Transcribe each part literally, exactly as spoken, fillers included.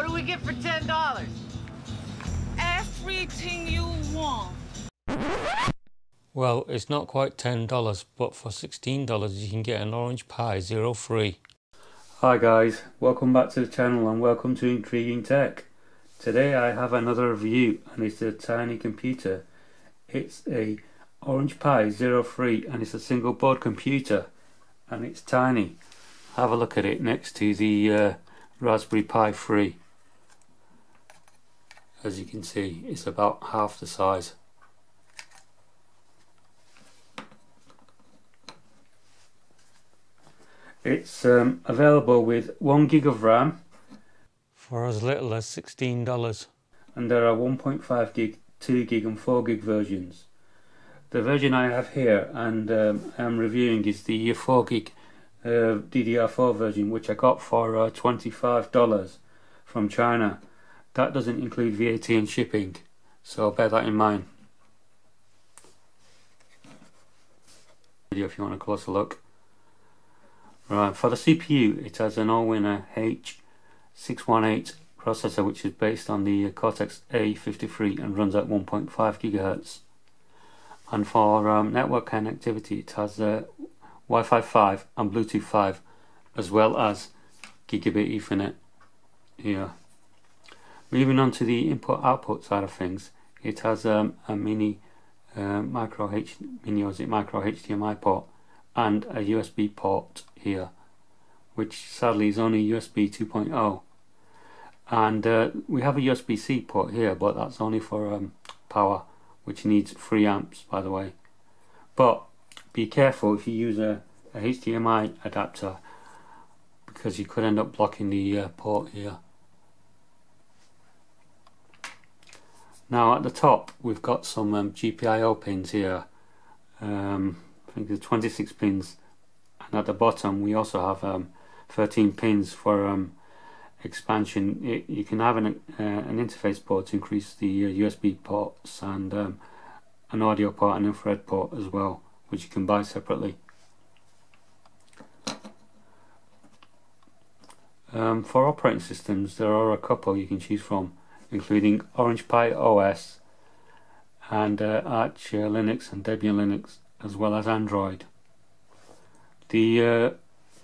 What do we get for ten dollars? Everything you want. Well, it's not quite ten dollars, but for sixteen dollars you can get an Orange Pi Zero three. Hi guys, welcome back to the channel and welcome to Intriguing Tech. Today I have another review and it's a tiny computer. It's a Orange Pi Zero three and it's a single board computer and it's tiny. Have a look at it next to the uh, Raspberry Pi three. As you can see, it's about half the size. It's um, available with one gig of RAM for as little as sixteen dollars, and there are one point five gig, two gig and four gig versions. The version I have here and um, I am reviewing is the four gig uh, D D R four version, which I got for uh, twenty-five dollars from China. That doesn't include V A T and shipping, so bear that in mind. If you want a closer look. Right, for the C P U it has an Allwinner H six one eight processor, which is based on the Cortex A fifty-three and runs at one point five gigahertz. And for um, network connectivity it has uh, Wi-Fi five and Bluetooth five, as well as Gigabit Ethernet here. Moving on to the input output side of things, it has um, a mini uh, micro H mini or is it micro H D M I port and a U S B port here, which sadly is only U S B two point oh, and uh, we have a U S B C port here, but that's only for um, power, which needs three amps, by the way. But be careful if you use a, a H D M I adapter, because you could end up blocking the uh, port here. Now at the top we've got some um, G P I O pins here, um, I think there's twenty-six pins, and at the bottom we also have um, thirteen pins for um, expansion. It, you can have an, uh, an interface port to increase the uh, U S B ports, and um, an audio port and infrared port as well, which you can buy separately. Um, for operating systems there are a couple you can choose from, including Orange Pi O S and uh, Arch uh, Linux and Debian Linux, as well as Android. The uh,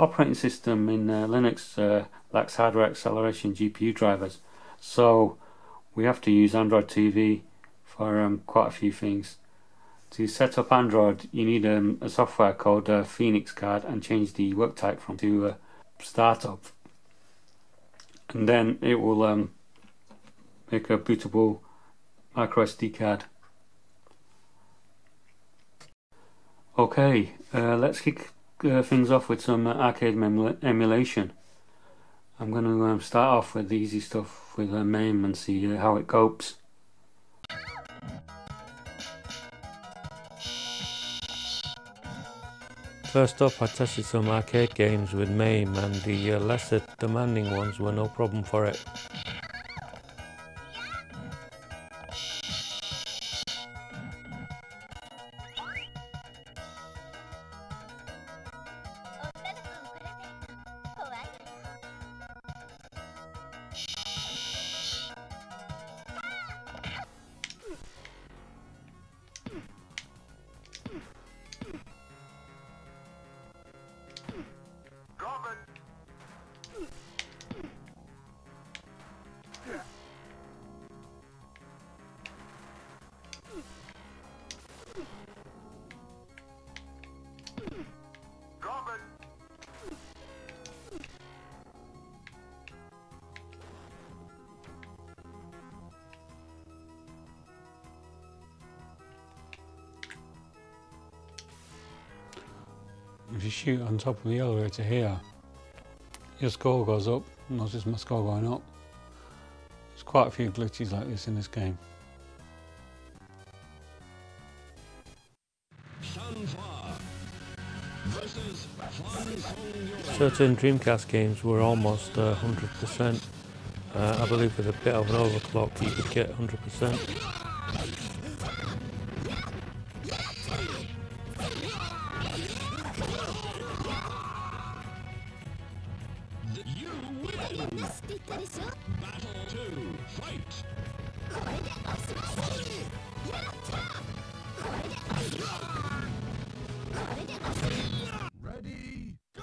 operating system in uh, Linux uh, lacks hardware acceleration G P U drivers, so we have to use Android T V for um, quite a few things. To set up Android you need um, a software called uh, Phoenix Card, and change the work type from to uh, startup, and then it will um, make a bootable micro S D card. Okay, uh, let's kick uh, things off with some uh, arcade emulation. I'm going to um, start off with the easy stuff with uh, MAME and see uh, how it copes. First up, I tested some arcade games with MAME, and the uh, lesser demanding ones were no problem for it. If you shoot on top of the elevator here, your score goes up. Notice my score going up. There's quite a few glitches like this in this game. Certain Dreamcast games were almost uh, one hundred percent. Uh, I believe with a bit of an overclock you could get one hundred percent. Battle two, fight! Ready, go!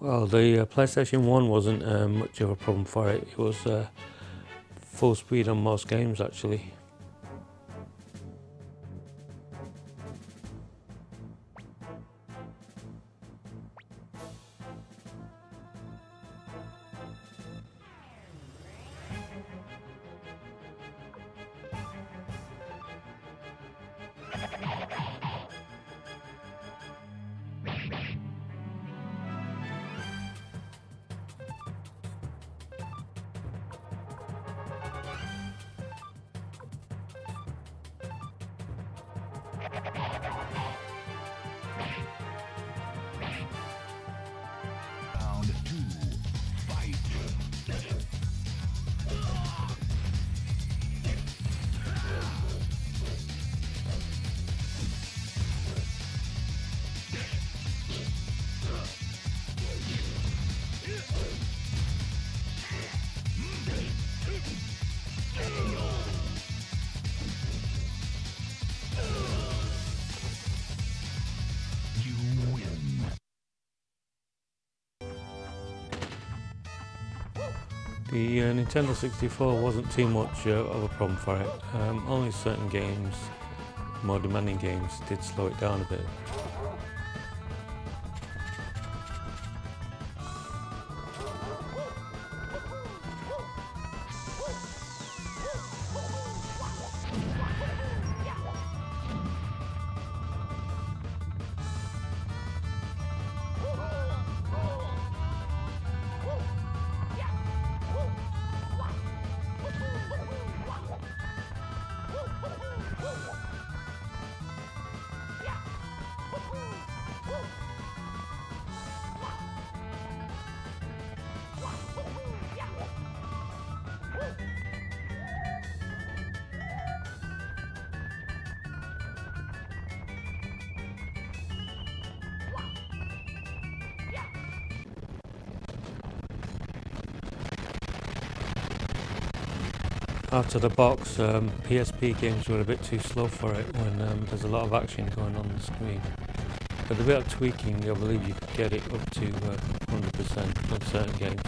Well, the uh, PlayStation one wasn't uh, much of a problem for it. It was uh, full speed on most games, actually. The uh, Nintendo sixty-four wasn't too much uh, of a problem for it. Um, only certain games, more demanding games, did slow it down a bit. Out of the box, um, P S P games were a bit too slow for it when um, there's a lot of action going on the screen. But a bit of tweaking, I believe you could get it up to uh, one hundred percent on certain games.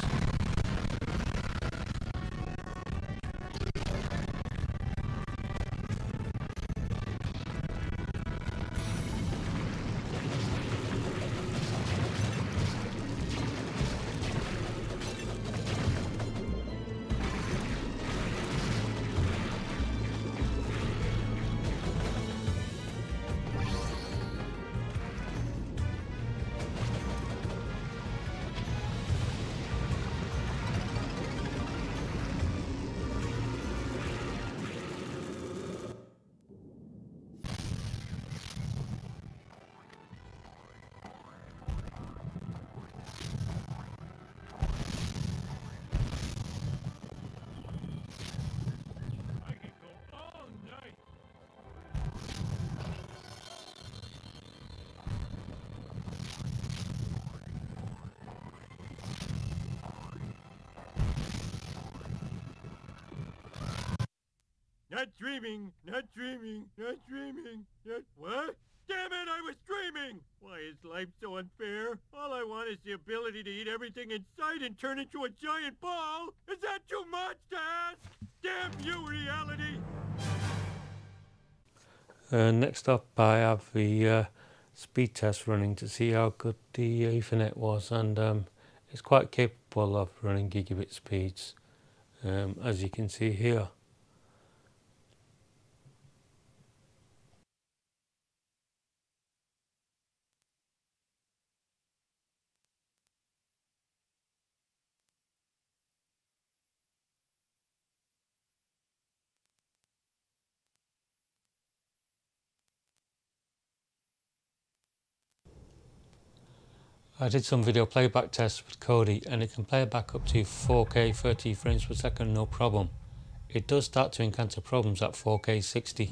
Not dreaming, not dreaming, not dreaming, not what? Damn it, I was dreaming! Why is life so unfair? All I want is the ability to eat everything in sight and turn into a giant ball! Is that too much to ask? Damn you, reality! Uh, next up, I have the uh, speed test running to see how good the Ethernet was, and um, it's quite capable of running gigabit speeds, um, as you can see here. I did some video playback tests with Kodi and it can play back up to four K thirty frames per second no problem. It does start to encounter problems at four K sixty.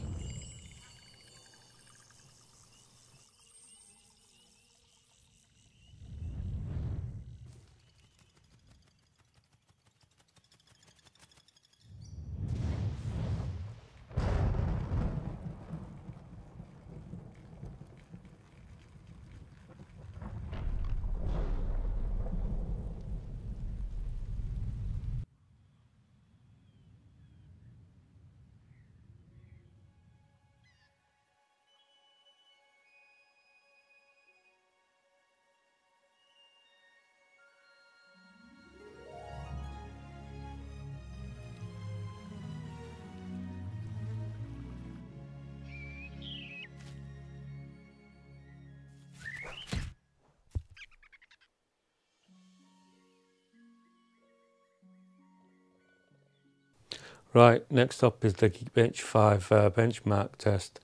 Right, next up is the Geekbench five uh, benchmark test.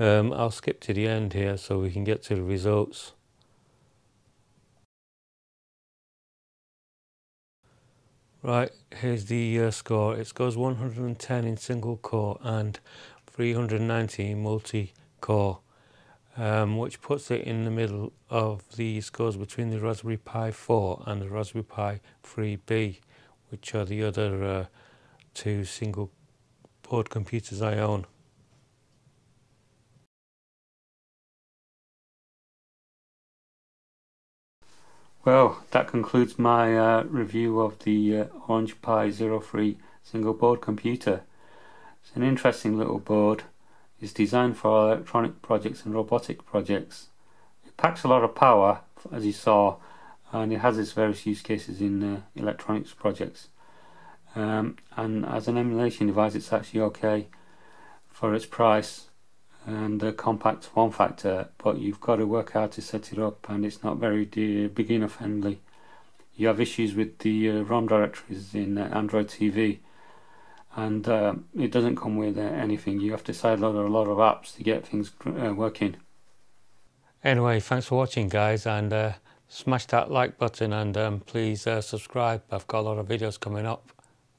Um, I'll skip to the end here so we can get to the results. Right, here's the uh, score. It scores one hundred and ten in single core and three hundred ninety in multi-core, um, which puts it in the middle of the scores between the Raspberry Pi four and the Raspberry Pi three B, which are the other uh, two single board computers I own. Well, that concludes my uh, review of the uh, Orange Pi Zero three single board computer. It's an interesting little board. It's designed for electronic projects and robotic projects. It packs a lot of power, as you saw, and it has its various use cases in uh, electronics projects. Um, and as an emulation device, it's actually okay for its price and the compact form factor, but you've got to work out to set it up, and it's not very beginner friendly. You have issues with the uh, ROM directories in uh, Android T V, and uh, it doesn't come with uh, anything. You have to sideload a lot of apps to get things uh, working. Anyway, thanks for watching, guys, and uh, smash that like button, and um, please uh, subscribe. I've got a lot of videos coming up.